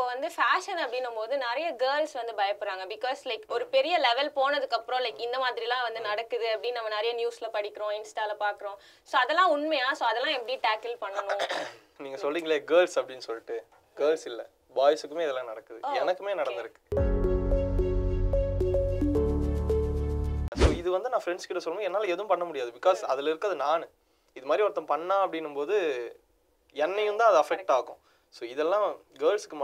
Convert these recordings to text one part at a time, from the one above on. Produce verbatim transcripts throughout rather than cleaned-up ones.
இப்போ வந்து fashion அப்படினும்போது நிறைய girls வந்து பயப்படுறாங்க because like ஒரு பெரிய level போனதுக்கு அப்புறம் like இந்த மாதிரிலாம் வந்து நடக்குது அப்படி நம்ம நிறைய நியூஸ்ல படிக்கிறோம் இன்ஸ்டால பார்க்கிறோம் சோ அதெல்லாம் உண்மையா சோ அதெல்லாம் எப்படி டாக்கிள் பண்ணனும் நீங்க சொல்றீங்களே girls அப்படினு சொல்லிட்டு girls இல்ல பாய்ஸ்க்குமே இதெல்லாம் நடக்குது எனக்குமே நடந்துருக்கு சோ இது வந்து நான் फ्रेंड्स கிட்ட சொல்லும்போது என்னால எதுவும் பண்ண முடியாது because அதுல இருக்குது நான் இது மாதிரி ஒருத்தன் பண்ணா அப்படினும்போது என்னையும் தான் அது அஃபெக்ட் ஆகும் So, this is girls and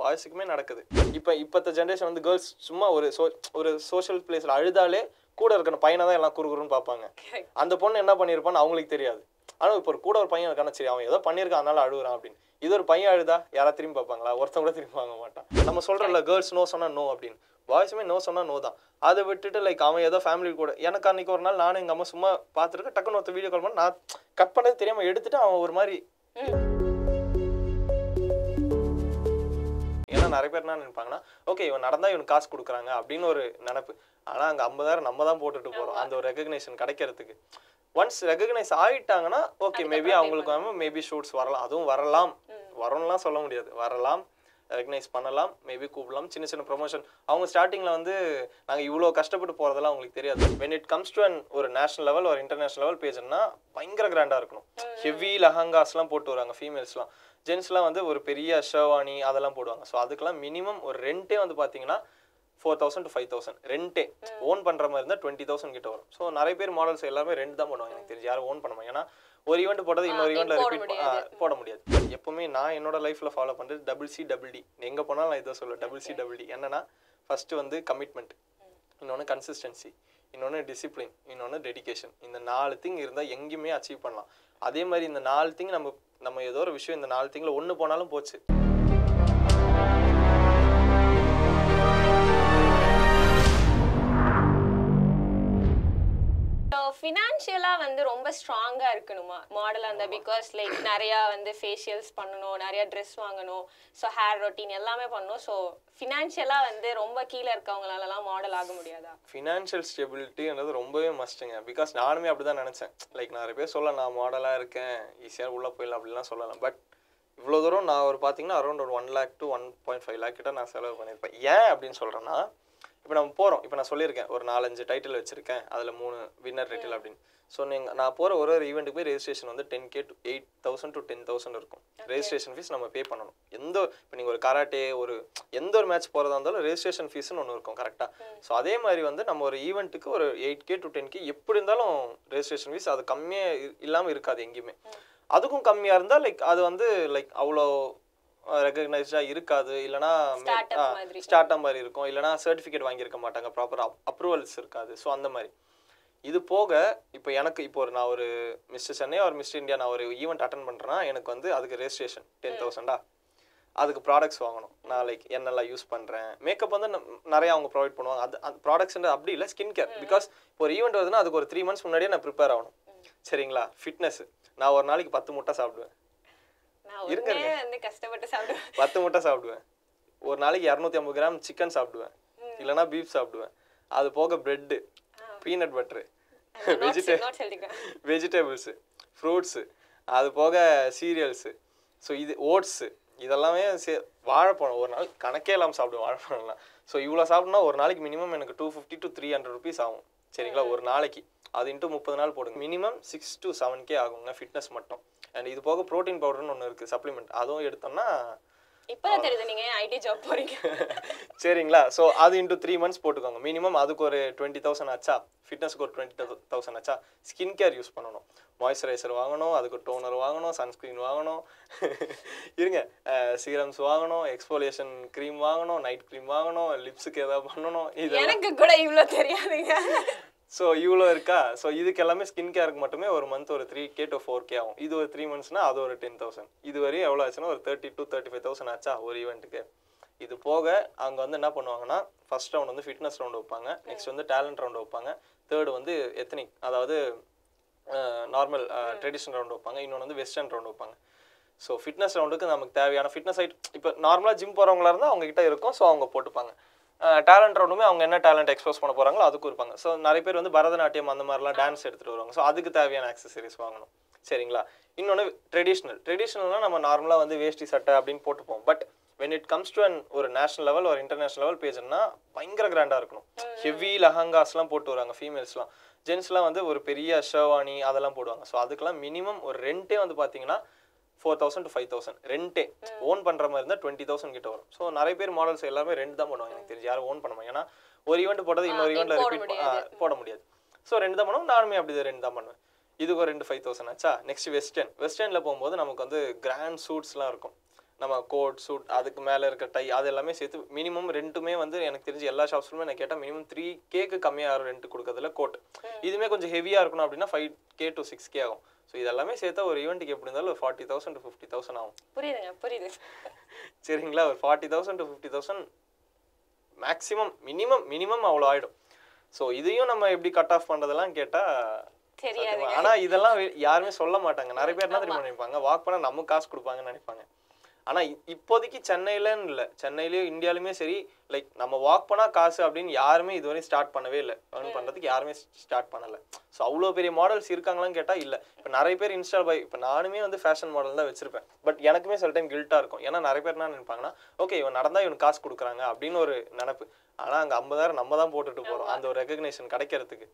boys. Now, the generation of girls is a social place. They are a pine and a kurgurun. And the pond is not a pine. I don't know if you are a pine or a pine. This is a pine. This is a pine. We are told girls no, no. Boys no, no. That's why we are a family. We are a family. We are a family. We are a family. We are நிறைய பேர் என்ன நினைப்பாங்கன்னா okay இவன் நடந்தா இவன் காசு கொடுக்கறாங்க அப்படின ஒரு நினைப்பு ஆனா அங்க ஐம்பதாயிரம் நம்ம தான் போட்டுட்டு போறோம் அந்த ஒரு ரெகக்னிஷன் கிடைக்கிறதுக்கு once recognize ஆயிட்டாங்கன்னா ஓகே மேபி அவங்களுக்கு மேபி ஷூட்ஸ் வரலாம் அதுவும் வரலாம் வரணும்லாம் சொல்ல முடியாது வரலாம் ரெகக்னைஸ் பண்ணலாம் மேபி கூப்லாம் சின்ன சின்ன ப்ரமோஷன் அவங்க ஸ்டார்டிங்ல வந்து நாங்க இவ்ளோ கஷ்டப்பட்டு போறதெல்லாம் உங்களுக்கு தெரியாது when it comes to an ஒரு நேஷனல் லெவல் ஒரு இன்டர்நேஷனல் லெவல் பேஜ்னா பயங்கர கிராண்டா இருக்கும் ஹெவி லஹங்காஸ்லாம் போட்டு வராங்க ஃபீமேல்ஸ்லாம் ஜென்ஸ்லாம் வந்து ஒரு பெரிய ஷர்வானி அதெல்லாம் போடுவாங்க சோ அதுக்கெல்லாம் மினிமம் ஒரு ரெண்டே வந்து பாத்தீங்கன்னா four thousand to five thousand ரெண்டே ஓன் பண்ற மாதிரி இருந்தா twenty thousand கிட்ட வரும் சோ நிறைய பேர் மாடல்ஸ் எல்லாரும் ரெண்ட் தான் பண்ணுவாங்க எனக்கு தெரிஞ்சு யாரும் ஓன் பண்ண மாட்டாங்க ஏனா ஒரு ஈவென்ட் போட்டது இன்னொரு ஈவென்ட்ல ரிப்பீட் போட முடியாது எப்பவுமே நான் என்னோட லைஃப்ல ஃபாலோ பண்றது டபுள் சி டபுள் டி எங்க போனாலும் நான் இத சொல்ல டபுள் சி டபுள் டி என்னன்னா ஃபர்ஸ்ட் வந்து கமிட்மென்ட் இன்னொன்னு கன்சிஸ்டன்சி இன்னொன்னு டிசிப்ளின் இன்னொன்னு டெடிகேஷன் இந்த நாலு thing இருந்தா எங்கயுமே அச்சீவ் பண்ணலாம் அதே மாதிரி இந்த நாலு thing நம்ம நம்ம ஏதோ ஒரு விஷயம் இந்த நாலு திங்கள ஒன்னு போனாலும் போச்சு financially வந்து ரொம்ப ஸ்ட்ராங்கா இருக்கணுமா மாடலா இருந்தா because like நிறைய வந்து facials பண்ணனும் நிறைய dress வாங்கணும் so hair routine எல்லாமே பண்ணனும் so financially வந்து ரொம்ப கீழ இருக்கவங்களால எல்லாம் மாடல் ஆக முடியாதா financial stability ன்றது ரொம்பவே மஸ்ட்ங்க because நானுமே அப்படி தான் நினைச்சேன் like நிறைய பேர் சொல்ல நான் மாடலா இருக்கேன் ஈஸியா உள்ள போயிடலாம் அப்படிலாம் சொல்லலாம் பட் இவ்ளோ தூரம் நான் ஒரு பாத்தீங்கன்னா around ஒரு one lakh to one point five lakh கிட்ட நான் செலவு பண்ணிருப்பேன் ஏன் அப்படினு சொல்றேன்னா இப்போ நான் போறோம் இப்போ நான் சொல்லிருக்கேன் ஒரு four five டைட்டில் வச்சிருக்கேன் அதுல மூணு winner title அப்படி சோ நீங்க நான் போற ஒரு ஒரு ஈவென்ட்க்கு போய் ரெஜிஸ்ட்ரேஷன் வந்து ten K to eight thousand to ten thousand இருக்கும் ரெஜிஸ்ட்ரேஷன் ஃபீஸ் நம்ம பே பண்ணனும் எந்த இப்போ நீங்க ஒரு கராட்டே ஒரு எந்த ஒரு மேட்ச் போறதா இருந்தாலும் ரெஜிஸ்ட்ரேஷன் ஃபீஸ் ஒன்னு இருக்கும் கரெக்ட்டா சோ அதே மாதிரி வந்து நம்ம ஒரு ஈவென்ட்க்கு ஒரு eight K to ten K எப்படி இருந்தாலும் ரெஜிஸ்ட்ரேஷன் ஃபீஸ் அது கம்மியா இல்லாம இருக்காது எங்கயுமே அதுக்கும் கம்மியா இருந்தா லைக் அது வந்து லைக் அவ்ளோ ரெகக்னைஸ்டா இருக்காது இல்லனா ஸ்டார்ட் மாதிரி இருக்கும் இல்லனா சர்டிபிகேட் வாங்கி இருக்க மாட்டாங்க ப்ராப்பரா அப்ரூவல்ஸ் இருக்காது சோ அந்த மாதிரி இது போக இப்போ எனக்கு இப்போ நான் ஒரு mister Chennai or mister India நான் ஒரு ஈவென்ட் அட்டெண்ட் பண்றேன்னா எனக்கு வந்து அதுக்கு ரெஜிஸ்ட்ரேஷன் ten thousand அதுக்கு ப்ராடக்ட்ஸ் வாங்கணும் நான் லைக் என்னெல்லாம் யூஸ் பண்றேன் மேக்கப் வந்து நிறைய அவங்க ப்ரொவைட் பண்ணுவாங்க அது ப்ராடக்ட்ஸ்ன்ற அப்படி இல்ல ஸ்கின் கேர் பிகாஸ் இப்போ ஒரு ஈவென்ட் வருதுன்னா அதுக்கு ஒரு three months முன்னாடியே நான் ப்ரிப்பேர் ஆகணும் சரிங்களா ஃபிட்னஸ் நான் ஒரு நாளைக்கு பத்து முட்டை சாப்பிடுவேன் இருங்கங்க வந்து கஷ்டப்பட்டு சாப்பிடுவேன் பத்து முட்டை சாப்பிடுவேன் ஒரு நாளைக்கு two hundred fifty gram chicken சாப்பிடுவேன் இல்லனா பீஃப் சாப்பிடுவேன் அது போக bread peanut butter vegetables fruits அது போக சீரியல்ஸ் ஸோ இது ஓட்ஸ் இதெல்லாமே வாழைப்பழம் ஒரு நாள் கணக்கே இல்லாமல் சாப்பிடுவேன் வாழைப்பழம்லாம் ஸோ இவ்வளோ சாப்பிட்னா ஒரு நாளைக்கு மினிமம் எனக்கு two fifty to three hundred rupees ஆகும் சரிங்களா ஒரு நாளைக்கு அது இன்ட்டு முப்பது நாள் போடுங்க minimum six to seven K ஆகுங்க ஃபிட்னஸ் மட்டும் அண்ட் இது போக ப்ரோட்டீன் பவுடர்னு ஒன்று இருக்குது சப்ளிமெண்ட் அதுவும் எடுத்தோம்னா இப்பதான் தெரியுது நீங்க ஐடி ஜாப் போறீங்க சரிங்களா சோ அது இன்டு த்ரீ மந்த்ஸ் போட்டுக்கோங்க மினிமம் அதுக்கு ஒரு டுவெண்ட்டி தௌசண்ட் ஆச்சா ஃபிட்னஸ்க்கு ஒரு டுவெண்ட்டி தௌசண்ட் ஆச்சா ஸ்கின் கேர் யூஸ் பண்ணணும் மாய்ஸ்சரைசர் வாங்கணும் அதுக்கு டோனர் வாங்கணும் சன்ஸ்கிரீன் வாங்கணும் இருங்க சீரம்ஸ் வாங்கணும் எக்ஸ்போலியேஷன் க்ரீம் வாங்கணும் நைட் க்ரீம் வாங்கணும் லிப்ஸுக்கு ஏதாவது பண்ணணும் இது எனக்கு கூட இவ்வளோ தெரியாதுங்க ஸோ இவ்வளோ இருக்கா ஸோ இதுக்கு எல்லாமே ஸ்கின் கேருக்கு மட்டுமே ஒரு மந்த் ஒரு three K to four K ஆகும் இது ஒரு த்ரீ மந்த்ஸ்னா அது ஒரு டென் தௌசண்ட் இது வரையும் எவ்வளோ ஆச்சுன்னா ஒரு thirty to thirty five thousand ஆச்சா ஒரு ஈவெண்ட்டுக்கு இது போக அங்கே வந்து என்ன பண்ணுவாங்கன்னா ஃபர்ஸ்ட் ரவுண்ட் வந்து ஃபிட்னஸ் ரவுண்டு வைப்பாங்க நெக்ஸ்ட் வந்து டேலண்ட் ரவுண்டு வைப்பாங்க தேர்டு வந்து எத்னிக் அதாவது நார்மல் ட்ரெடிஷனல் ரவுண்டு வைப்பாங்க இன்னொன்று வந்து வெஸ்டர்ன் ரவுண்டு வைப்பாங்க ஸோ ஃபிட்னஸ் ரவுண்டுக்கு நமக்கு தேவையான ஃபிட்னஸ் ஐட் இப்போ நார்மலாக ஜிம் போகிறவங்களா இருந்தால் அவங்ககிட்ட இருக்கும் ஸோ அவங்க போட்டுப்பாங்க டேலண்ட் ரவுண்டுமே அவங்க என்ன டேலண்ட் எக்ஸ்போஸ் பண்ண போகிறாங்களோ அதுக்கு இருப்பாங்க ஸோ நிறைய பேர் வந்து பரதநாட்டியம் அந்த மாதிரிலாம் டான்ஸ் எடுத்துகிட்டு வருவாங்க ஸோ அதுக்கு தேவையான ஆக்சசரிஸ் வாங்கணும் சரிங்களா இன்னொன்று ட்ரெடிஷ்னல் ட்ரெடிஷ்னல்னால் நம்ம நார்மலாக வந்து வேஷ்டி சட்டை அப்படின்னு போட்டுப்போம் but When it comes to an or national level or international level page, na பயங்கர கிராண்டா இருக்கும். Heavy லஹங்காஸ் எல்லாம் போட்டு வராங்க ஃபீமேல்ஸ் எல்லாம். ஜென்ஸ்லாம் வந்து ஒரு பெரிய ஷர்வானி அதெல்லாம் போடுவாங்க. சோ அதுக்கெல்லாம் மினிமம் ஒரு ரெண்டே வந்து பாத்தீங்கன்னா four thousand to five thousand ரெண்டே ஓன் பண்ற மாதிரி இருந்தா twenty thousand கிட்ட வரும். சோ நிறைய பேர் மாடல்ஸ் எல்லாமே ரெண்ட் தான் பண்ணுவாங்க எனக்கு தெரிஞ்சு. யாரும் ஓன் பண்ண மாட்டாங்க. ஏன்னா ஒரு ஈவென்ட் போட்டது இன்னொரு ஈவென்ட்ல ரிப்பீட் போட முடியாது. சோ ரெண்ட் தான் பண்ணுவோம். நானுமே அப்படியே ரெண்ட் தான் பண்ணுவேன். இதுக்கு ஒரு ரெண்டு five thousand ஆச்சா. Next western. வெஸ்டர்ன்ல போயும்போது நமக்கு வந்து கிராண்ட் சூட்ஸ்லாம் இருக்கும். நம்ம கோட் சூட் அதுக்கு மேல இருக்க டை அது எல்லாமே சேர்த்து மினிமம் ரெண்டுமே வந்து எனக்கு தெரிஞ்சு எல்லா ஷாப்ஸ்லயுமே நான் கேட்டா மினிமம் three K கம்மியா ஆகும் ரெண்ட் கொடுக்கிறதுல கோட். இதுமே கொஞ்சம் ஹெவியா இருக்கணும் அப்படினா five K to six K ஆகும். சோ இதெல்லாம் சேர்த்தா ஒரு ஈவென்ட்க்கு எப்படி இருந்தாலும் forty thousand to fifty thousand ஆகும். புரியுதுங்க? புரியுது. சரிங்களா? ஒரு forty thousand to fifty thousand maximum minimum minimum அவ்வளவு ஆயிடும். சோ இதையும் நம்ம எப்படி கட் ஆஃப் பண்றதெல்லாம் கேட்டா தெரியாது. ஆனா இதெல்லாம் யாருமே சொல்ல மாட்டாங்க. நிறைய பேர் என்ன தெரியுமா நினைப்பாங்க, வாக் பண்ணா நம்ம காசு கொடுப்பாங்கன்னு நினைப்பாங்க. ஆனா இப்போதைக்கு சென்னையிலன்னு இல்லை, சென்னையிலயும் இந்தியாலுமே சரி, லைக் நம்ம வாக் பண்ணா காசு அப்படின்னு யாருமே இதுவரையும் ஸ்டார்ட் பண்ணவே இல்லை. ஏர்ன் பண்றதுக்கு யாருமே ஸ்டார்ட் பண்ணல. ஸோ அவ்வளோ பெரிய மாடல்ஸ் இருக்காங்களான்னு கேட்டா இல்லை. இப்போ நிறைய பேர் இன்ஸ்டா பை, இப்போ நானுமே வந்து ஃபேஷன் மாடல் தான் வச்சிருப்பேன். பட் எனக்குமே சில டைம் கில்ட்டா இருக்கும். ஏன்னா நிறைய பேர் என்ன நினைப்பாங்கன்னா, ஓகே இவன் நடந்தா இவனுக்கு காசு கொடுக்குறாங்க அப்படின்னு ஒரு நினைப்பு. ஆனா அங்க ஐம்பதாயிரம் நம்ம தான் போட்டுட்டு போறோம் அந்த ஒரு ரெகக்னேஷன் கிடைக்கிறதுக்கு.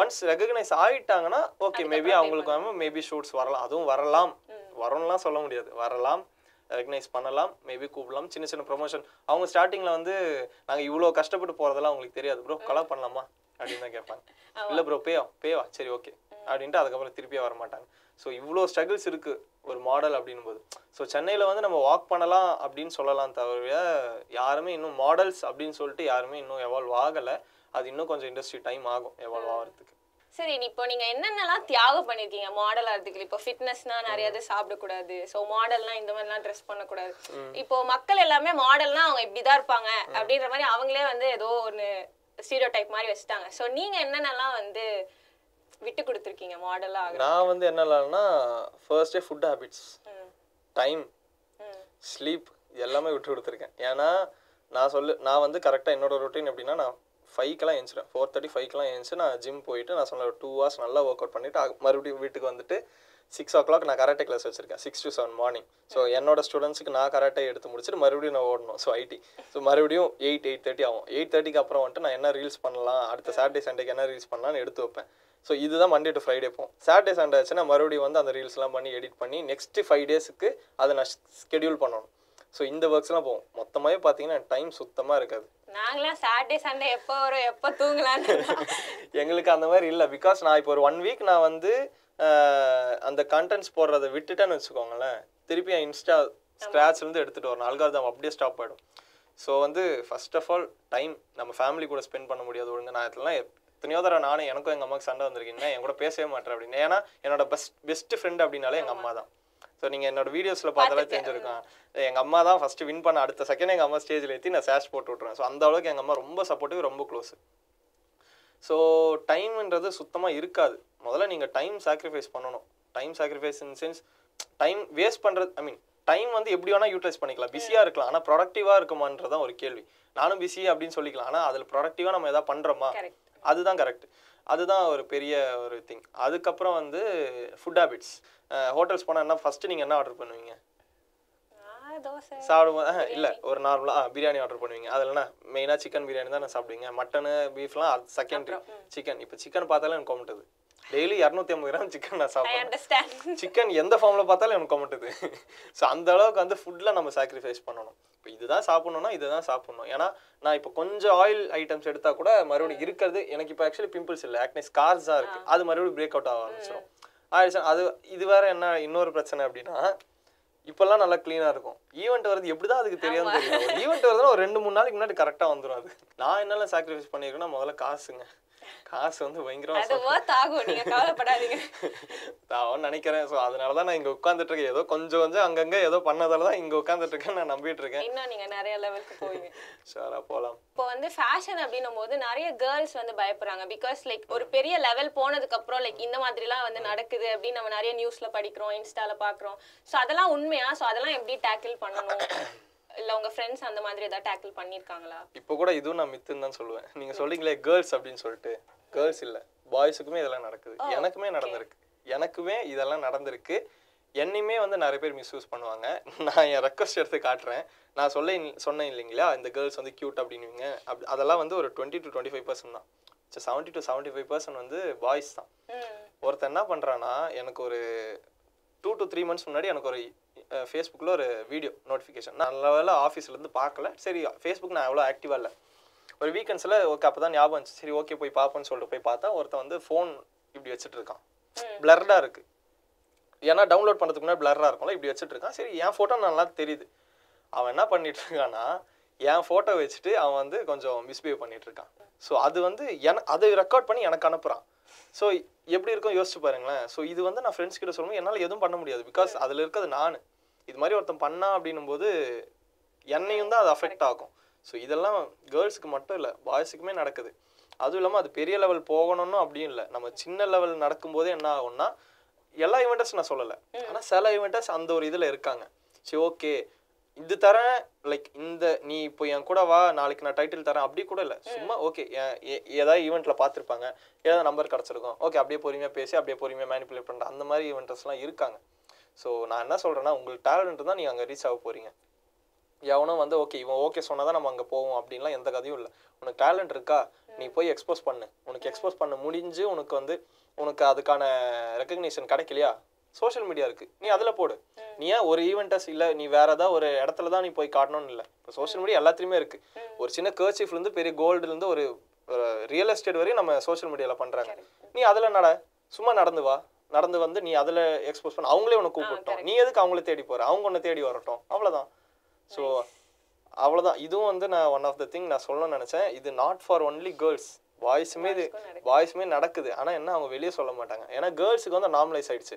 ஒன்ஸ் ரெகக்னைஸ் ஆகிட்டாங்கன்னா ஓகே, மேபி அவங்களுக்கு மேபி ஷூட்ஸ் வரலாம். அதுவும் வரலாம், வரும்லாம் சொல்ல முடியாது, வரலாம், ரெகக்னைஸ் பண்ணலாம், மேபி கூப்பிடலாம். சின்ன சின்ன ப்ரொமோஷன் அவங்க ஸ்டார்டிங்கில் வந்து நாங்கள் இவ்வளோ கஷ்டப்பட்டு போகிறதெல்லாம் அவங்களுக்கு தெரியாது. ப்ரோ கலா பண்ணலாமா அப்படின்னு தான் கேட்பாங்க. இல்லை ப்ரோ பேவா பேவா சரி ஓகே அப்படின்ட்டு அதுக்கப்புறம் திருப்பியே வரமாட்டாங்க. ஸோ இவ்வளோ ஸ்ட்ரகிள்ஸ் இருக்குது ஒரு மாடல் அப்படின் போது. ஸோ சென்னையில் வந்து நம்ம வாக் பண்ணலாம் அப்படின்னு சொல்லலாம், தவிர யாருமே இன்னும் மாடல்ஸ் அப்படின்னு சொல்லிட்டு யாருமே இன்னும் எவால்வ் ஆகலை. அது இன்னும் கொஞ்சம் இண்டஸ்ட்ரி டைம் ஆகும் எவால்வ் ஆகிறதுக்கு. சரி, இப்போ நீங்க என்னென்னலாம் தியாகம் பண்ணிருக்கீங்க மாடல் ஆகிறதுக்கு? இப்போ ஃபிட்னஸ்னா நிறைய சாப்பிடக்கூடாது, ஸோ மாடல்னா இந்த மாதிரிலாம் ட்ரெஸ் பண்ணக்கூடாது. இப்போ மக்கள் எல்லாமே மாடல்னா அவங்க இப்படிதான் இருப்பாங்க அப்படின்ற மாதிரி அவங்களே வந்து ஏதோ ஒரு ஸ்டீரியோடைப் மாதிரி வச்சுட்டாங்க. ஸோ நீங்க என்னென்னலாம் வந்து விட்டு கொடுத்துருக்கீங்க மாடலா? நான் வந்து என்னெல்லாம்னா first day food habits, time, sleep எல்லாமே விட்டு கொடுத்துருக்கேன். ஏன்னா நான் சொல்லு நான் வந்து கரெக்டாக என்னோட ரொட்டீன் எப்படின்னா, நான் ஃபைவ்க்கெலாம் எழுந்துடுறேன், ஃபோர் தேர்ட்டி ஃபைவ்க்கெலாம் எழுந்துச்சு நான் ஜிம் போயிட்டு நான் சொன்ன டூ ஹவர்ஸ் நல்லா ஒர்க் அவுட் பண்ணிவிட்டு மறுபடியும் வீட்டுக்கு வந்துட்டு சிக்ஸ் ஓ கிளாக் நான் கராட்டே கிளாஸ் வச்சுருக்கேன், six to seven morning. So என்னோட ஸ்டூடெண்ட்ஸுக்கு நான் கராட்டே எடுத்து முடிச்சுட்டு மறுபடியும் நான் ஓடணும். ஸோ ஐடி ஸோ மறுபடியும் எயிட் எயிட் தேர்ட்டி ஆகும். எயிட் தேர்ட்டிக்கு அப்புறம் வந்துட்டு நான் என்ன ரீல்ஸ் பண்ணலாம், அடுத்த சாட்டர்டே சண்டேக்கு என்ன ரீல்ஸ் பண்ணலாம்னு எடுத்து வைப்பேன். ஸோ இதுதான் மண்டே டு ஃப்ரைடே போகும். சாட்டர்டே சண்டே ஆச்சுன்னா மறுபடியும் வந்து அந்த ரீல்ஸ்லாம் பண்ணி எடிட் பண்ணி நெக்ஸ்ட்டு ஃபைவ் டேஸுக்கு அதை நான் ஸ்கெடியூல் பண்ணணும். ஸோ இந்த ஒர்க்ஸ்லாம் போகும். மொத்தமாகவே பார்த்தீங்கன்னா டைம் சுத்தமாக இருக்காது. நாங்களாம் சாட்டர்டே சண்டே எப்போ வரும் எப்போ தூங்கலான்னு எங்களுக்கு அந்த மாதிரி இல்லை. பிகாஸ் நான் இப்போ ஒரு ஒன் வீக் நான் வந்து அந்த கண்டென்ட்ஸ் போடுறதை விட்டுட்டேன்னு வச்சுக்கோங்களேன், திருப்பி என் இன்ஸ்டா ஸ்க்ராட்ச்லேருந்து எடுத்துகிட்டு வரணும், அல்காரிதம் அப்படியே ஸ்டாப் ஆகிடும். ஸோ வந்து ஃபர்ஸ்ட் ஆஃப் ஆல் டைம் நம்ம ஃபேமிலி கூட ஸ்பெண்ட் பண்ண முடியாது ஒழுங்கு. நான் இதெல்லாம் எத்தனையோ தடவை நானும் எனக்கும் எங்கள் அம்மாவுக்கு சண்டை வந்திருக்கீங்கன்னா என் கூட பேசவே மாட்டேன் அப்படின்னு. ஏன்னா என்னோட பெஸ்ட் பெஸ்ட் ஃப்ரெண்ட் அப்படின்னாலே எங்கள் அம்மா தான். ஸோ நீங்கள் என்னோட வீடியோஸில் பார்த்தாலே தெரிஞ்சிருக்கேன், எங்கள் அம்மா தான் ஃபஸ்ட்டு வின் பண்ண அடுத்த செகண்ட் எங்கள் அம்மா ஸ்டேஜில் ஏற்றி நான் சேஷ் போட்டு விட்ருவேன். ஸோ அந்த அளவுக்கு எங்கள் அம்மா ரொம்ப சப்போர்ட்டிவ், ரொம்ப க்ளோஸு. ஸோ டைம்ன்றது சுத்தமாக இருக்காது. முதல்ல நீங்கள் டைம் சாக்ரிஃபைஸ் பண்ணணும். Time sacrifice in sense time waste பண்ணுறது, ஐ மீன் டைம் வந்து எப்படி வேணால் யூட்டிலைஸ் பண்ணிக்கலாம், பிஸியாக இருக்கலாம். ஆனால் ப்ரொடக்டிவாக இருக்குமான்றதான் ஒரு கேள்வி. நானும் பிஸி அப்படின்னு சொல்லிக்கலாம், ஆனால் அதில் ப்ரொடக்டிவாக நம்ம எதாவது பண்ணுறோமா, அதுதான் கரெக்ட். அதுதான் ஒரு பெரிய ஒரு திங். அதுக்கப்புறம் வந்து ஃபுட் ஹேபிட்ஸ். ஹோட்டல்ஸ் போனால் என்ன ஃபஸ்ட்டு நீங்கள் என்ன ஆர்டர் பண்ணுவீங்க? சாப்பிடுவோம் இல்லை ஒரு நார்மலாக பிரியாணி ஆர்டர் பண்ணுவீங்க. அதில்னா மெயினாக சிக்கன் பிரியாணி தான் நான் சாப்பிடுவீங்க. மட்டனு பீஃப்லாம் அது செகண்டரி. சிக்கன் இப்போ சிக்கன் பார்த்தாலும் எனக்கு கொமட்டுது. டெய்லி இரநூத்தி ஐம்பது கிராம் சிக்கன் நான் சாப்பிடுவேன். சிக்கன் எந்த ஃபார்மில் பார்த்தாலும் எனக்கு கொமட்டுது. ஸோ அந்த அளவுக்கு வந்து ஃபுட்டில் நம்ம சாக்ரிஃபைஸ் பண்ணணும். இப்போ இதுதான் சாப்பிட்ணுன்னா இதுதான் சாப்பிட்ணும். ஏன்னா நான் இப்போ கொஞ்சம் ஆயில் ஐட்டம்ஸ் எடுத்தால் கூட மறுபடியும் இருக்கிறது எனக்கு இப்போ ஆக்சுவலி பிம்பிள்ஸ் இல்லை, ஆக்னே ஸ்கார்ஸ் தான் இருக்குது. அது மறுபடியும் பிரேக் அவுட் ஆக ஆரம்பிச்சிடும் ஆயிடுச்சு. அது இது வேறு என்ன இன்னொரு பிரச்சனை அப்படின்னா, இப்போல்லாம் நல்லா க்ளீனாக இருக்கும். ஈவெண்ட் வருது எப்படி தான் அதுக்கு தெரியாதுன்னு தெரியும். ஈவெண்ட் வருதுன்னா ஒரு ரெண்டு மூணு நாளைக்கு முன்னாடி கரெக்டாக வந்துடும். அது நான் என்னெல்லாம் சாக்ரிஃபைஸ் பண்ணியிருக்கேன்னா, முதல்ல காசுங்க. காசு வந்து பயங்கரமாக நினைக்கிறேன். ஸோ அதனால தான் நான் இங்கே உட்காந்துட்டு இருக்கேன். ஏதோ கொஞ்சம் கொஞ்சம் அங்கங்கே ஏதோ பண்ணதால தான் இங்கே உட்காந்துட்டு இருக்கேன். நான் நம்பிட்டு இருக்கேன் இன்னும் நீங்கள் நிறைய லெவலுக்கு போவீங்க. சாரா போகலாம். இப்போ வந்து ஃபேஷன் அப்படின்னும் போது நிறைய கேர்ள்ஸ் வந்து பயப்படுறாங்க. பிகாஸ் லைக் ஒரு பெரிய லெவல் போனதுக்கு அப்புறம் லைக் இந்த மாதிரிலாம் வந்து நடக்குது அப்படின்னு நம்ம நிறைய நியூஸ்ல படிக்கிறோம், இன்ஸ்டால பார்க்குறோம். ஸோ அதெல்லாம் உண்மையா? ஸோ அதெல்லாம் எப்படி டேக்கிள் பண்ணணும்? இல்லை உங்கள் ஃப்ரெண்ட்ஸ் அந்த மாதிரி ஏதாவது டேக்கிள் பண்ணியிருக்காங்களா? இப்போ கூட இதுவும் நான் மித்துன்னு தான் சொல்லுவேன். நீங்கள் சொல்கிறீங்களே கேர்ள்ஸ் அப்படின்னு சொல்லிட்டு, கேர்ள்ஸ் இல்லை பாய்ஸுக்குமே இதெல்லாம் நடக்குது. எனக்குமே நடந்திருக்கு, எனக்குமே இதெல்லாம் நடந்திருக்கு. என்னையுமே வந்து நிறைய பேர் மிஸ்யூஸ் பண்ணுவாங்க. நான் என் ரெக்வஸ்ட் எடுத்து காட்டுறேன். நான் சொல்ல சொன்னேன் இல்லைங்களா, இந்த கேர்ள்ஸ் வந்து க்யூட் அப்படின்னுவீங்க. அப் அதெல்லாம் வந்து ஒரு twenty to twenty five percent தான். Seventy to seventy five percent வந்து பாய்ஸ் தான். ஒருத்தர் என்ன பண்ணுறான்னா, எனக்கு ஒரு டூ டு த்ரீ மந்த்ஸ் முன்னாடி எனக்கு ஒரு ஃபேஸ்புக்கில் ஒரு வீடியோ நோட்டிஃபிகேஷன், நான் நல்ல வேலை ஆஃபீஸ்லேருந்து பார்க்கல. சரி, ஃபேஸ்புக் நான் எவ்வளோ ஆக்டிவாக இல்லை. ஒரு வீக்கெண்ட்ஸில் ஓகே அப்போ தான் ஞாபகம் இருந்துச்சு. சரி ஓகே போய் பார்ப்போன்னு சொல்லிட்டு போய் பார்த்தா, ஒருத்தன் வந்து ஃபோன் இப்படி வச்சுட்டு இருக்கான். பிளர்டாக இருக்குது, ஏன்னா டவுன்லோட் பண்ணுறதுக்கு முன்னாடி பிளர்ராக இருக்கும்ல, இப்படி வச்சுட்டு இருக்கான். சரி, என் ஃபோட்டோ நல்லா தெரியுது. அவன் என்ன பண்ணிட்டு இருக்கான்னா, என் ஃபோட்டோ வச்சுட்டு அவன் வந்து கொஞ்சம் மிஸ்பிஹேவ் பண்ணிட்டு இருக்கான். ஸோ அது வந்து என அதை ரெக்கார்ட் பண்ணி எனக்கு அனுப்புகிறான். ஸோ எப்படி இருக்கும் யோசிச்சு பாருங்களேன். ஸோ இது வந்து நான் ஃப்ரெண்ட்ஸ் கிட்ட சொல்லும்போது என்னால் எதுவும் பண்ண முடியாது. பிகாஸ் அதில் இருக்கிறது நான் இது மாதிரி ஒருத்தன் பண்ணா அப்படின்னும் போது என்னையும் தான் அது அஃபெக்ட் ஆகும். ஸோ இதெல்லாம் கேர்ள்ஸுக்கு மட்டும் இல்லை, பாய்ஸுக்குமே நடக்குது. அதுவும் இல்லாமல் அது பெரிய லெவல் போகணும்னு அப்படியும் இல்லை. நம்ம சின்ன லெவல் நடக்கும்போது என்ன ஆகும்னா, எல்லா ஈவெண்ட்ஸும் நான் சொல்லலை, ஆனால் சில ஈவெண்ட்ஸ் அந்த ஒரு இதில் இருக்காங்க. சரி ஓகே இது தரேன், லைக் இந்த நீ இப்போ என் கூட வா, நாளைக்கு நான் டைட்டில் தரேன் அப்படி கூட இல்லை. சும்மா ஓகே ஏதாவது ஈவெண்ட்டில் பார்த்துருப்பாங்க, ஏதாவது நம்பர் கிடச்சிருக்கோம், ஓகே அப்படியே பொறுமையாக பேசி அப்படியே பொறுமையாக மேனிப்புலேட் பண்ணுறேன். அந்த மாதிரி ஈவெண்ட்ஸ்லாம் இருக்காங்க. ஸோ நான் என்ன சொல்கிறேன்னா, உங்களுக்கு டேலண்ட் தான் நீங்கள் அங்கே ரீச் ஆக போகிறீங்க. எவனும் வந்து ஓகே இவன் ஓகே சொன்னால் தான் நம்ம அங்கே போவோம் அப்படின்லாம் எந்த கதையும் இல்லை. உனக்கு டேலண்ட் இருக்கா, நீ போய் எக்ஸ்போஸ் பண்ணு. உனக்கு எக்ஸ்போஸ் பண்ண முடிஞ்சு உனக்கு வந்து உனக்கு அதுக்கான ரெக்கக்னேஷன் கிடைக்கலையா, சோஷியல் மீடியா இருக்குது, நீ அதில் போடு. நீ ஏன் ஒரு ஈவெண்ட்டஸ் இல்லை, நீ வேறு ஏதாவது ஒரு இடத்துல தான் நீ போய் காட்டணும்னு இல்லை. இப்போ சோஷியல் மீடியா எல்லாத்துலேயுமே இருக்குது. ஒரு சின்ன கர்ச்சீஃப்லேருந்து பெரிய கோல்டுலேருந்து ஒரு ரியல் எஸ்டேட் வரையும் நம்ம சோஷியல் மீடியாவில் பண்ணுறாங்க. நீ அதில் நட, சும்மா நடந்து வா, நடந்து வந்து நீ அதில் எக்ஸ்போஸ் பண்ண. அவங்களே உனக்கு கூப்பிட்டோம், நீ எதுக்கு அவங்கள தேடி போகிற, அவங்க ஒன்று தேடி வரட்டும், அவ்வளோதான். ஸோ அவ்வளோதான். இதுவும் வந்து நான் ஒன் ஆஃப் த திங் நான் சொல்லணும்னு நினச்சேன். இது நாட் ஃபார் ஒன்லி கேர்ள்ஸ், பாய்ஸுமே இது பாய்ஸுமே நடக்குது. ஆனால் என்ன அவங்க வெளியே சொல்ல மாட்டாங்க, ஏன்னா கேர்ள்ஸுக்கு வந்து நார்மலைஸ் ஆகிடுச்சு.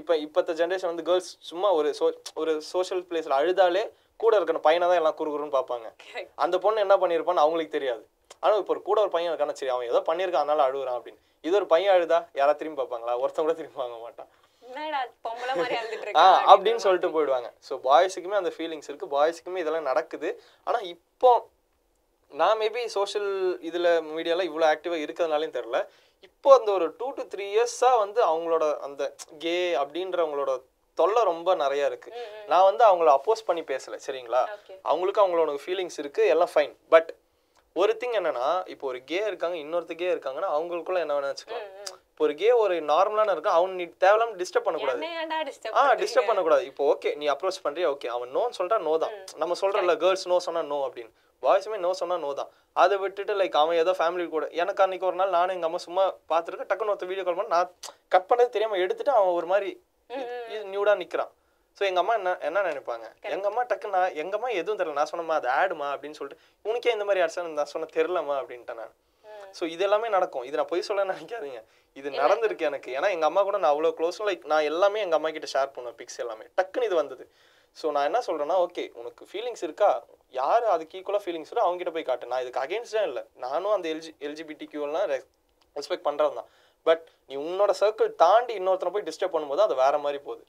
இப்போ இப்போத்த ஜென்ரேஷன் வந்து கேர்ள்ஸ் சும்மா ஒரு சோ ஒரு சோஷியல் பிளேஸில் அழுதாலே கூட இருக்கிற பையனை தான் எல்லாம் குறுகுறுன்னு பார்ப்பாங்க. அந்த பொண்ணு என்ன பண்ணியிருப்பான்னு அவங்களுக்கு தெரியாது. ஆனால் இப்போ ஒரு கூட ஒரு பையன் இருக்கானா, சரி அவன் ஏதோ பண்ணியிருக்கான் அதனால அழுகுறான் அப்படின்னு. இது ஒரு பையன் அழுதா யாராவது திரும்பி பார்ப்பாங்களா, ஒருத்தவங்க கூட திரும்பி வாங்க மாட்டான் அப்படின்னு சொல்லிட்டு போயிடுவாங்க. ஸோ பாய்ஸுக்குமே அந்த ஃபீலிங்ஸ் இருக்குது, பாய்ஸுக்குமே இதெல்லாம் நடக்குது. ஆனால் இப்போ நான் மேபி சோஷியல் இதில் மீடியாலாம் இவ்வளோ ஆக்டிவாக இருக்கிறதுனாலையும் தெரில, இப்போ அந்த ஒரு டூ டு த்ரீ இயர்ஸாக வந்து அவங்களோட அந்த கே அப்படின்றவங்களோட தொல்லை ரொம்ப நிறையா இருக்குது. நான் வந்து அவங்கள அப்போஸ் பண்ணி பேசலை, சரிங்களா, அவங்களுக்கு அவங்களோட ஃபீலிங்ஸ் இருக்குது, எல்லாம் ஃபைன். பட் ஒரு திங் என்னென்னா, இப்போ ஒரு கே இருக்காங்க, இன்னொருத்த கே இருக்காங்கன்னா அவங்களுக்குள்ள என்ன வேணா வச்சுக்கலாம். இப்போ ஒரு கே ஒரு நார்மலான இருக்கான், அவன் நீ தேவையில்லாமல் டிஸ்டர்ப் பண்ணக்கூடாது. ஆ டிஸ்டர்ப் பண்ணக்கூடாது. இப்போ ஓகே நீ அப்ரோச் பண்ணுறியா, ஓகே அவன் நோன்னு சொல்லிட்டா நோ தான். நம்ம சொல்கிறோம்ல கேர்ள்ஸ் நோ சொன்னால் நோ அப்படின்னு, பாய்ஸுமே நோ சொன்னால் நோ தான். அதை விட்டுட்டு லைக் அவன் ஏதோ ஃபேமிலி கூட, எனக்கு அன்றைக்கி ஒரு நாள் நானும் எங்கள் அம்மா சும்மா பார்த்துருக்கேன், டக்குன்னு ஒருத்த வீடியோ கால் பண்ண, நான் கட் பண்ணது தெரியாமல் எடுத்துட்டு அவன் ஒரு மாதிரி நியூடாக நிற்கிறான். ஸோ எங்கள் அம்மா என்ன என்ன நினைப்பாங்க, எங்கள் அம்மா டக்குன்னு நான் எங்கள் அம்மா எதுவும் தெரில, நான் சொன்னம்மா அது ஆடுமா அப்படின்னு சொல்லிட்டு, உனக்கே இந்த மாதிரி ஆட்ஸா நான் சொன்ன தெரிலம்மா அப்படின்ட்டேன் நான். ஸோ இது எல்லாமே நடக்கும். இது நான் பொய் சொல்ல நினைக்காதீங்க, இது நடந்திருக்கு எனக்கு. ஏன்னா எங்கள் அம்மா கூட நான் அவ்வளோ க்ளோஸ், லைக் நான் எல்லாமே எங்கள் அம்மா கிட்ட ஷேர் பண்ணுவேன், பிக்ஸ் எல்லாமே டக்குன்னு இது வந்தது. ஸோ நான் என்ன சொல்கிறேன்னா, ஓகே உனக்கு ஃபீலிங்ஸ் இருக்கா, யார் அதுக்கு ஈக்குவலாக ஃபீலிங்ஸ் இருக்கோ அவங்ககிட்ட போய் காட்டு. நான் இதுக்கு அகேன்ஸ்டாக இல்லை, நானும் அந்த எல்ஜி எல்ஜிபிடிக்யூலாம் ரெஸ்பெக்ட் பண்ணுறது தான். பட் நீ உன்னோட சர்க்கிள் தாண்டி இன்னொருத்தனை போய் டிஸ்டர்ப் பண்ணும்போது அது வேறு மாதிரி போகுது.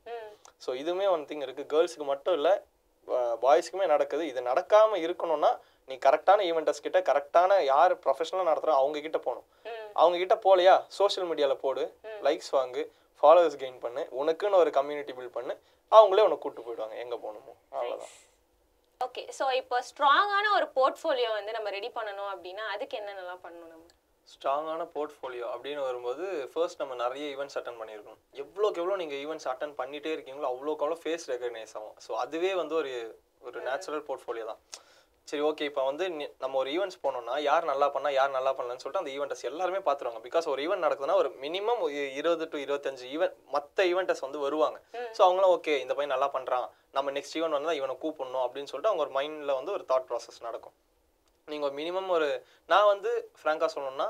ஸோ இதுவுமே ஒன் திங் இருக்குது, கேர்ள்ஸுக்கு மட்டும் இல்லை பாய்ஸுக்குமே நடக்குது. இது நடக்காமல் இருக்கணும்னா நீ கரெக்டான ஈவெண்ட்ஸ் கிட்ட, கரெக்டான யார் ப்ரொஃபஷனலாக நடத்துகிறோம் அவங்க கிட்ட போகணும். அவங்ககிட்ட போலையா, சோஷியல் மீடியாவில் போடு, லைக்ஸ் வாங்கு, ஃபாலோவர்ஸ் கெயின் பண்ணு, உனக்குன்னு ஒரு கம்யூனிட்டி பில்ட் பண்ணு, அவங்களே உனக்கு கூப்பிட்டு போயிடுவாங்க எங்கே போகணுமோ, அவ்வளோதான். ஓகே, ஸோ இப்போ ஸ்ட்ராங்கான ஒரு போர்ட்ஃபோலியோ வந்து நம்ம ரெடி பண்ணணும் அப்படின்னா அதுக்கு என்னென்னலாம் பண்ணணும்? நம்ம ஸ்ட்ராங்கான போர்ட்ஃபோலியோ அப்படின்னு வரும்போது ஃபர்ஸ்ட் நம்ம நிறைய ஈவெண்ட்ஸ் அட்டன் பண்ணியிருக்கணும். எவ்வளோக்கு எவ்வளோ நீங்கள் ஈவெண்ட்ஸ் அட்டன் பண்ணிகிட்டே இருக்கீங்களோ அவ்வளோக்கு அவ்வளோ ஃபேஸ் ரெகக்னைஸ் ஆகும். ஸோ அதுவே வந்து ஒரு ஒரு நேச்சுரல் போர்ட்ஃபோலியோ தான். சரி ஓகே இப்போ வந்து நம்ம ஒரு ஈவெண்ட்ஸ் போனோம்னா யார் நல்லா பண்ணால் யார் நல்லா பண்ணலன்னு சொல்லிட்டு அந்த ஈவெண்ட்ஸ் எல்லாருமே பார்த்துருவாங்க. பிகாஸ் ஒரு ஈவெண்ட் நடக்குதுன்னா ஒரு மினிமம் இருபது டு இருபத்தஞ்சு ஈவெண்ட் மற்ற ஈவெண்ட்ஸ் வந்து வருவாங்க. ஸோ அவங்களும் ஓகே இந்த பையன் நல்லா பண்ணுறான், நம்ம நெக்ஸ்ட் ஈவெண்ட் வந்தால் இவனை கூப்பிடணும் அப்படின்னு சொல்லிட்டு அவங்க ஒரு மைண்டில் வந்து ஒரு தாட் ப்ராசஸ் நடக்கும். நீங்கள் ஒரு மினிமம் ஒரு நான் வந்து ஃப்ராங்காக சொல்லணும்னா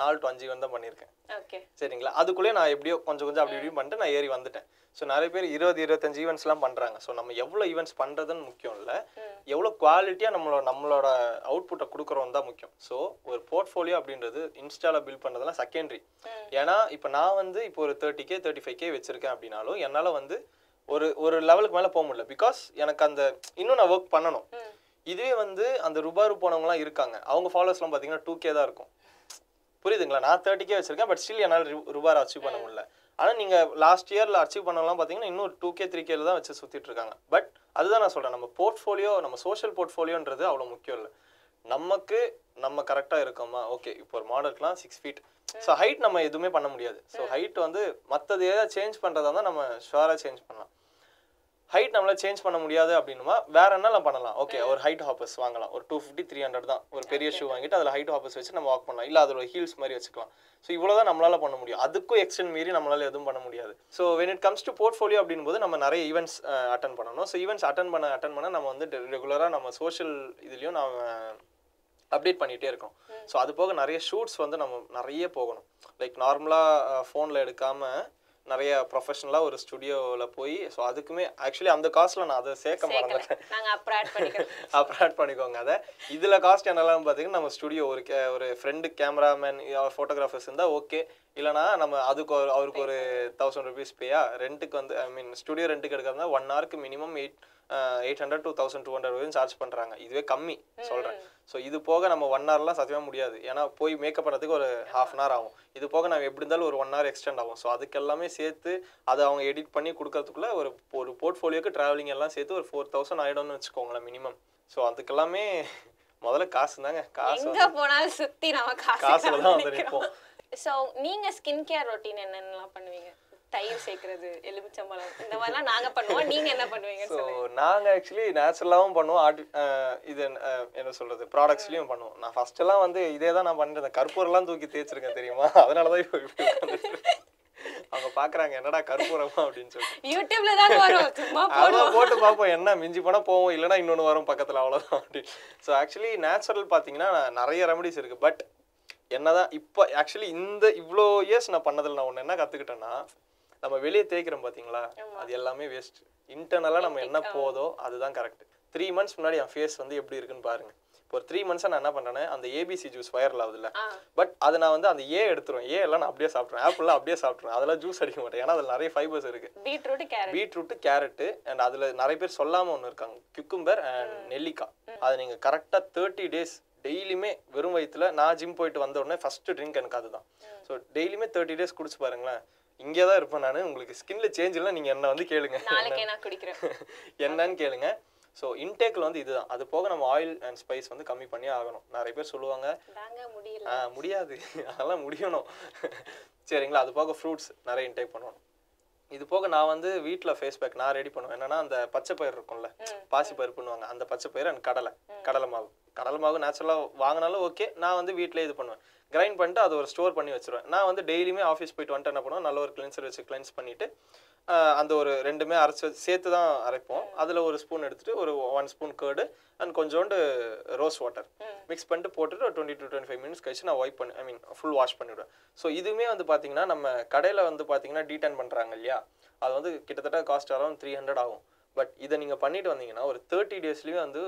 நாலு டு அஞ்சு ஈவெண்ட் தான் பண்ணியிருக்கேன். ஓகே சரிங்களா, அதுக்குள்ளேயே நான் எப்படியோ கொஞ்சம் கொஞ்சம் அப்படி இப்படியும் பண்ணிட்டு நான் ஏறி வந்துட்டேன். ஸோ நிறைய பேர் இருபது இருபத்தஞ்சு ஈவெண்ட்ஸ்லாம் பண்ணுறாங்க. ஸோ நம்ம எவ்வளோ ஈவெண்ட்ஸ் பண்ணுறதுன்னு முக்கியம் இல்லை, எவ்வளோ குவாலிட்டியாக நம்மளோட நம்மளோட அவுட்புட்டை கொடுக்குறோம் தான் முக்கியம். ஸோ ஒரு போர்ட்ஃபோலியோ அப்படின்றது இன்ஸ்டாவில் பில்ட் பண்ணுறதுலாம் செகண்டரி. ஏன்னா இப்போ நான் வந்து இப்போ ஒரு thirty K thirty five K வச்சுருக்கேன் அப்படின்னாலும் என்னால் வந்து ஒரு ஒரு லெவலுக்கு மேலே போக முடியல. பிகாஸ் எனக்கு அந்த இன்னும் நான் ஒர்க் பண்ணணும். இதுவே வந்து அந்த ரூபாரு போனவங்களாம் இருக்காங்க, அவங்க ஃபாலோவர்ஸ்லாம் பார்த்தீங்கன்னா டூ கே தான் இருக்கும், புரியுதுங்களா. நான் தேர்ட்டி கே வச்சுருக்கேன், பட் ஸ்டில் என்னால் ரூபார் அச்சீவ் பண்ண முடியல. ஆனால் நீங்கள் லாஸ்ட் இயரில் அச்சீவ் பண்ணலாம் பார்த்தீங்கன்னா இன்னும் டூ கே த்ரீ கேல தான் வச்சு சுற்றிட்டு இருக்காங்க. பட் அதுதான் நான் சொல்கிறேன், நம்ம போர்ட்ஃபோலியோ நம்ம சோஷியல் போர்ட்ஃபோலியோன்றது அவ்வளோ முக்கியம் இல்லை. நமக்கு நம்ம கரெக்டாக இருக்கோமா? ஓகே, இப்போ ஒரு மாடலுக்குலாம் சிக்ஸ் ஃபீட் ஸோ ஹைட் நம்ம எதுவுமே பண்ண முடியாது. ஸோ ஹைட் வந்து மற்றது ஏதாவது சேஞ்ச் பண்ணுறதா தான் நம்ம ஷுவராக சேஞ்ச் பண்ணலாம். ஹைட் நம்மளால் சேஞ்ச் பண்ண முடியாது அப்படின்னா வேற என்ன பண்ணலாம்? ஓகே, ஒரு ஹைட் ஹாப்பர்ஸ் வாங்கலாம். ஒரு டூ ஃபிஃப்டி த்ரீ ஹண்ட்ரட் தான் ஒரு பெரிய ஷூ வாங்கிட்டு அதில் ஹைட் ஹாப்பர்ஸ் வச்சு நம்ம வாக் பண்ணலாம். இல்லை அதோட ஹீல்ஸ் மாதிரி வச்சுக்கலாம். ஸோ இவ்வளோ தான் நம்மளால் பண்ண முடியும். அதுக்கும் எக்ஸ்டெண்ட் மீறி நம்மளால் எதுவும் பண்ண முடியாது. So when it comes to portfolio அப்படின்போது நம்ம நிறைய ஈவெண்ட்ஸ் அட்டன் பண்ணணும். ஸோ ஈவெண்ட்ஸ் அட்டன் பண்ண அட்டன் பண்ண நம்ம வந்து ரெகுலராக நம்ம சோஷியல் இதுலேயும் நம்ம அப்டேட் பண்ணிகிட்டே இருக்கணும். ஸோ அது போக நிறைய ஷூட்ஸ் வந்து நம்ம நிறைய போகணும். லைக் நார்மலாக ஃபோனில் எடுக்காமல் நிறைய ப்ரொஃபஷனலாக ஒரு ஸ்டுடியோவில் போய் ஸோ அதுக்குமே ஆக்சுவலி அந்த காஸ்ட்டில் நான் அதை சேர்க்க மாட்டேன். அப்புறம் ஆட் பண்ணிக்கோங்க அதை. இதில் காஸ்ட் என்னெல்லாம் பார்த்தீங்கன்னா நம்ம ஸ்டுடியோ ஒரு கே ஒரு ஃப்ரெண்டு கேமராமேன் ஃபோட்டோகிராஃபர்ஸ் இருந்தால் ஓகே. இல்லைனா நம்ம அதுக்கு ஒரு அவருக்கு ஒரு தௌசண்ட் ருபீஸ் பேயா ரெண்ட்டுக்கு வந்து ஐ மீன் ஸ்டுடியோ ரெண்ட்டுக்கு எடுக்கிறதுனா ஒன் ஹவருக்கு minimum eight eight hundred two thousand two hundred வரையும் சார்ஜ் பண்ணுறாங்க. இதுவே கம்மி சொல்கிறேன். ஸோ இது போக நம்ம ஒன் ஹவர்லாம் சத்தியமாக முடியாது. ஏன்னா போய் மேக்கப் பண்ணுறதுக்கு ஒரு ஹாஃப் அன் ஹவர் ஆகும். இது போக நம்ம எப்படி இருந்தாலும் ஒரு ஒன் ஹவர் எக்ஸ்டெண்ட் ஆகும். ஸோ அதுக்கெல்லாமே சேர்த்து அதை அவங்க எடிட் பண்ணி கொடுக்கறதுக்குள்ளே ஒரு ஒரு போர்ட்ஃபோலியோக்கு ட்ராவலிங் எல்லாம் சேர்த்து ஒரு ஃபோர் தௌசண்ட் ஆகிடும்னு வச்சுக்கோங்களேன் மினிமம். ஸோ அதுக்கெல்லாமே முதல்ல காசு தாங்க. காசு போனாலும் சுற்றி நம்ம காசுல தான் வந்து நிற்போம். ஸோ நீங்கள் ஸ்கின் கேர் ரொட்டீன் என்னென்னலாம் பண்ணுவீங்க? தயிர் சேர்க்கறது, எலுமிச்சம்பழம், இந்த மாதிரிலாம் நாங்கள் பண்ணுவோம். நீங்கள் என்ன பண்ணுவீங்க? ஸோ நாங்கள் ஆக்சுவலி நேச்சுரலாகவும் பண்ணுவோம். ஆர்ட் இது என்ன சொல்கிறது ப்ராடக்ட்ஸ்லேயும் பண்ணுவோம். நான் ஃபஸ்ட்டெல்லாம் வந்து இதே தான் நான் பண்ணிருந்தேன். கற்பூரெலாம் தூக்கி தேய்ச்சிருக்கேன் தெரியுமா. அதனால தான் இப்போ அவங்க பார்க்குறாங்க என்னடா கற்பூரமா அப்படின்னு சொல்லிட்டு. யூடியூப்ல தான் வரும் போட்டு பார்ப்போம் என்ன மிஞ்சி போனால் போவோம், இல்லைனா இன்னொன்று வரும் பக்கத்தில், அவ்வளோதான் அப்படின்னு. ஸோ ஆக்சுவலி நேச்சுரல் பார்த்தீங்கன்னா நிறைய ரெமடிஸ் இருக்குது. பட் என்னதான் இப்போ ஆக்சுவலி இந்த இவ்வளோ இயர்ஸ் நான் பண்ணதில் நான் ஒன்று என்ன கற்றுக்கிட்டேன்னா, நம்ம வெளியே தேய்க்கிறோம் பார்த்தீங்களா, அது எல்லாமே வேஸ்ட். இன்டர்னலாக நம்ம என்ன போதோ அதுதான் கரெக்ட். த்ரீ மந்த்ஸ் முன்னாடி என் ஃபேஸ் வந்து எப்படி இருக்குன்னு பாருங்க. இப்போ ஒரு த்ரீ மந்த்ஸாக நான் என்ன பண்ணுறேன்னா, அந்த ஏபிசி ஜூஸ் வைரல் ஆகுதுல்ல, பட் அதை நான் வந்து அந்த ஏ எடுத்துருவேன். ஏ எல்லாம் நான் அப்படியே சாப்பிட்றேன். ஆப்பிள்லாம் அப்படியே சாப்பிட்றேன். அதெல்லாம் ஜூஸ் அடிக்க மாட்டேன். ஏன்னா அதில் நிறைய ஃபைபர்ஸ் இருக்குது. பீட்ரூட் பீட்ரூட்டு கேரட்டு அண்ட் அதில் நிறைய பேர் சொல்லாமல் ஒன்று இருக்காங்க, குக்கும்பர் அண்ட் நெல்லிக்காய். அதை நீங்கள் கரெக்டாக தேர்ட்டி டேஸ் டெய்லியுமே வெறும் வயிற்றுல, நான் ஜிம் போயிட்டு வந்த உடனே ஃபஸ்ட்டு ட்ரிங்க் எனக்கு அதுதான். ஸோ டெய்லியுமே தேர்ட்டி டேஸ் குடிச்சு பாருங்களேன். இங்கே தான் இருப்பேன் நான். உங்களுக்கு ஸ்கின்ல சேஞ்ச் இல்லை, நீங்கள் என்ன வந்து கேளுங்க, என்னன்னு கேளுங்க. ஸோ இன்டேக்கில் வந்து இதுதான். அது போக நம்ம ஆயில் அண்ட் ஸ்பைஸ் வந்து கம்மி பண்ணி ஆகணும். நிறைய பேர் சொல்லுவாங்க ஆ முடியாது, அதெல்லாம் முடியணும் சரிங்களா. அது போக ஃப்ரூட்ஸ் நிறைய இன்டேக் பண்ணணும். இது போக நான் வந்து வீட்டில் ஃபேஸ் பேக் நான் ரெடி பண்ணுவேன். என்னன்னா அந்த பச்சை பயிர் இருக்கும்ல, பாசி பயிர் பண்ணுவாங்க, அந்த பச்சை பயிர் அண்ட் கடலை கடலை மாவு கடலை மாவு நேச்சுரலாக வாங்கினாலும் ஓகே. நான் வந்து வீட்டிலே இது பண்ணுவேன், கிரைண்ட் பண்ணிட்டு அதை ஒரு ஸ்டோர் பண்ணி வச்சுருவேன். நான் வந்து டெய்லியுமே ஆஃபீஸ் போயிட்டு வந்துட்டு என்ன பண்ணுவோம், நல்ல ஒரு கிளென்சர் வச்சு கிளென்ஸ் பண்ணிவிட்டு அந்த ஒரு ரெண்டுமே அரைச்சி சேர்த்து தான் அரைப்போம். அதில் ஒரு ஸ்பூன் எடுத்துகிட்டு ஒரு ஒன் ஸ்பூன் கர்டு அண்ட் கொஞ்சோண்டு ரோஸ் வாட்டர் மிக்ஸ் பண்ணிட்டு போட்டுட்டு ஒரு twenty to twenty five minutes கழிச்சு நான் ஒய்ப் பண்ணி ஐ மீன் ஃபுல் வாஷ் பண்ணிவிடுவேன். ஸோ இதுவுமே வந்து பார்த்திங்கன்னா நம்ம கடையில் வந்து பார்த்திங்கன்னா டீடைன் பண்ணுறாங்க இல்லையா, அது வந்து கிட்டத்தட்ட காஸ்ட் அரௌண்ட் த்ரீ ஹண்ட்ரட் ஆகும். பட் இதை நீங்கள் பண்ணிட்டு வந்தீங்கன்னா ஒரு தேர்ட்டி டேஸ்லேயே வந்து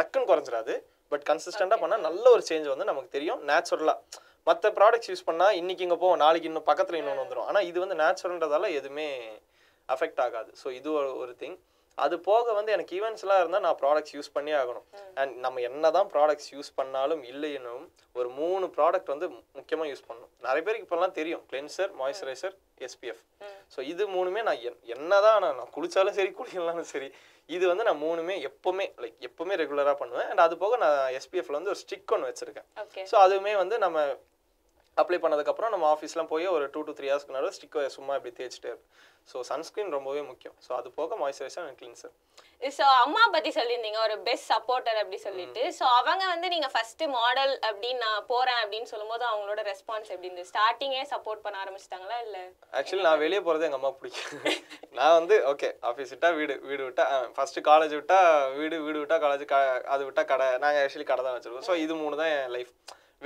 டக்குன்னு குறைஞ்சிடாது. பட் கன்சிஸ்டண்டாக பண்ணால் நல்ல ஒரு சேஞ்ச் வந்து நமக்கு தெரியும். நேச்சுரலாக மற்ற ப்ராடக்ட்ஸ் யூஸ் பண்ணால் இன்றைக்கி இங்கே போவோம், நாளைக்கு இன்னும் பக்கத்தில் இன்னொன்று வந்துடும். ஆனால் இது வந்து நேச்சுரல்ன்றதால எதுவுமே அஃபெக்ட் ஆகாது. ஸோ இது ஒரு திங். அது போக வந்து எனக்கு ஈவெண்ட்ஸ்லாம் இருந்தால் நான் ப்ராடக்ட்ஸ் யூஸ் பண்ணி ஆகணும். அண்ட் நம்ம என்ன தான் ப்ராடக்ட்ஸ் யூஸ் பண்ணாலும் இல்லையினும் ஒரு மூணு ப்ராடக்ட் வந்து முக்கியமாக யூஸ் பண்ணணும். நிறைய பேருக்கு இப்போல்லாம் தெரியும் கிளென்சர், மாய்ஸ்சரைசர், எஸ்பிஎஃப். ஸோ இது மூணுமே நான் என்ன தான் நான் நான் குளித்தாலும் சரி குளிக்கலாம்னு சரி இது வந்து நான் மூணுமே எப்போவுமே லைக் எப்போவுமே ரெகுலராக பண்ணுவேன். அண்ட் அது போக நான் எஸ்பிஎஃப்ல வந்து ஒரு ஸ்டிக் ஒன்று வச்சுருக்கேன். ஸோ அதுவுமே வந்து நம்ம அப்ளை பண்ணதுக்கப்புறம் நம்ம ஆஃபீஸ்லாம் போய் ஒரு டூ டு த்ரீ ஹவர்ஸ்க்கு நேரம் ஸ்டிக்கோ சும்மா இப்படி தேய்ச்சிட்டே இருக்கும். ஸோ சன்ஸ்க்ரீன் ரொம்பவே முக்கியம். ஸோ அது போக மாய்ஸ்சரைசர் அண்ட் கிளென்சர். ஸோ அம்மா பற்றி சொல்லியிருந்தீங்க ஒரு பெஸ்ட் சப்போர்ட்டர் அப்படி சொல்லிட்டு. ஸோ அவங்க வந்து நீங்கள் ஃபஸ்ட்டு மாடல் அப்படின்னு நான் போகிறேன் அப்படின்னு சொல்லும்போது அவங்களோட ரெஸ்பான்ஸ் எப்படி இருந்து? ஸ்டார்டிங்கே சப்போர்ட் பண்ண ஆரம்பிச்சிட்டாங்களா இல்லை? ஆக்சுவலி நான் வெளியே போகிறது எங்கள் அம்மா பிடிக்கும். நான் வந்து ஓகே ஆஃபீஸ் விட்டால் வீடு, வீடு விட்டால் ஃபஸ்ட்டு காலேஜ் விட்டால் வீடு, வீடு விட்டால் காலேஜ், க அது விட்டால் கடை. நாங்கள் ஆக்சுவலி கடை தான் வச்சுருக்கோம். ஸோ இது மூணு தான் என் லைஃப்.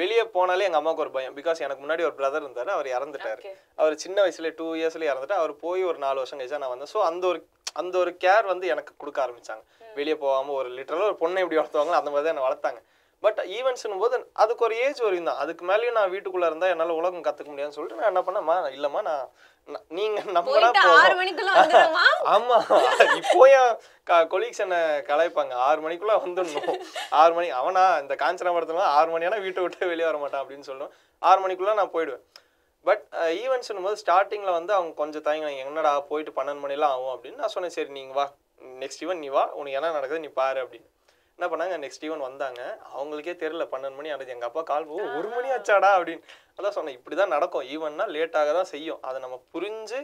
வெளியே போனாலே எங்கள் அம்மாவுக்கு ஒரு பயம். பிகாஸ் எனக்கு முன்னாடி ஒரு பிரதர் இருந்தார், அவர் இறந்துட்டார். அவர் சின்ன வயசுலேயே டூ இயர்ஸ்லேயே இறந்துட்டு அவர் போய் ஒரு நாலு வருஷம் கழிச்சா நான் வந்தேன். ஸோ அந்த ஒரு அந்த ஒரு கேர் வந்து எனக்கு கொடுக்க ஆரம்பித்தாங்க. வெளியே போகாமல் ஒரு லிட்டரலாக ஒரு பொண்ணை எப்படி வளர்த்துவாங்களோ அந்த மாதிரி தான் என்னை வளர்த்தாங்க. பட் ஈவெண்ட்ஸ்னும் போது அதுக்கு ஒரு ஏஜ் வரையும் தான், அதுக்கு மேலேயும் நான் வீட்டுக்குள்ளே இருந்தால் என்னால் உலகம் கற்றுக்க முடியாதுன்னு சொல்லிட்டு நான் என்ன பண்ணேம்மா இல்லைம்மா நான் நீங்கள் நம்மளா போதும். ஆமாம் இப்போயே கொலீக்ஸ் என்னை கலாய்ப்பாங்க, ஆறு மணிக்குள்ளே வந்துடணும். ஆறு மணி அவனா இந்த காஞ்சனா படத்துலாம் ஆறு மணி ஆனால் வீட்டை விட்டு வெளியே வர மாட்டான் அப்படின்னு சொல்லணும். ஆறு மணிக்குள்ளே நான் போயிடுவேன். But uh, events in starting la vanda avanga konja thainga enna da poitu twelve mani la avum appdi na sonna seri neenga va next event nee va unakku enna nadakudhu nee paaru appdi enna pannanga next event vandanga avangalukey therilla twelve mani adha enga appa call po one mani achada appdi adha sonna ipdi da nadakum event na late aga da seiyum adha nama purinju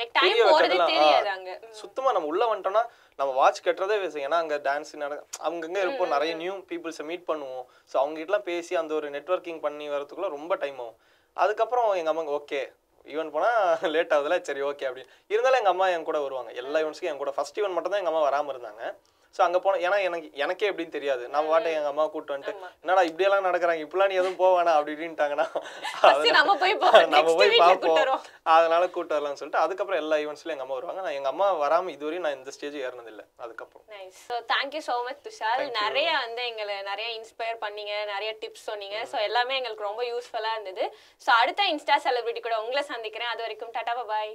like time போறதே தெரியாதாங்க சுத்தமா நம்ம உள்ள வந்துட்டோம்னா நம்ம watch கட்டறதே waste ஏனா அங்க dance அவங்கங்க இருப்போ நிறைய நியூ பீப்பிள்ஸ் மீட் பண்ணுவோம் சோ அவங்க கிட்டலாம் பேசி அந்த ஒரு நெட்வொர்க்கிங் பண்ணி வரதுக்குள்ள ரொம்ப டைம் ஆகும் அதுக்கு அப்புறம் எங்க அம்மா ஓகே ஈவென்ட் போனா லேட் ஆகுதுல சரி ஓகே அப்படி இருந்தால எங்க அம்மா என் கூட வருவாங்க எல்லா ஈவென்ட்ஸ்க்கும் என் கூட ஃபர்ஸ்ட் ஈவென்ட் மட்டும் தான் எங்க அம்மா வராம இருந்தாங்க சோ அங்க போனா ஏனா எனக்கு எனக்கே எப்படின்னு தெரியாது நான் வாட்ட எங்க அம்மா கூட்டி வந்து என்னடா இப்படி எல்லாம் நடக்குறாங்க இப்பலாம் நீ எதுவும் போவானா அப்படிடிட்டாங்கனா சரி நம்ம போய் பாப்போம் நம்ம போய் பாப்போம் அதனால கூட்டி வரலாம்னு சொல்லிட்டு அதுக்கு அப்புறம் எல்லா ஈவென்ட்ஸ்லயும் எங்க அம்மா வருவாங்க நான் எங்க அம்மா வராம இதுவரை நான் இந்த ஸ்டேஜ் ஏறனது இல்ல அதுக்கு அப்புறம் nice so thank you so much Tushal நிறைய வந்து எங்களை நிறைய இன்ஸ்பயர் பண்ணீங்க நிறைய டிப்ஸ் சொன்னீங்க சோ எல்லாமே உங்களுக்கு ரொம்ப யூஸ்புல்லா இருந்தது சோ அடுத்த இன்ஸ்டா செலிபிரிட்டி கூட உங்களை சந்திக்கிறேன் அது வரைக்கும் டாடா பை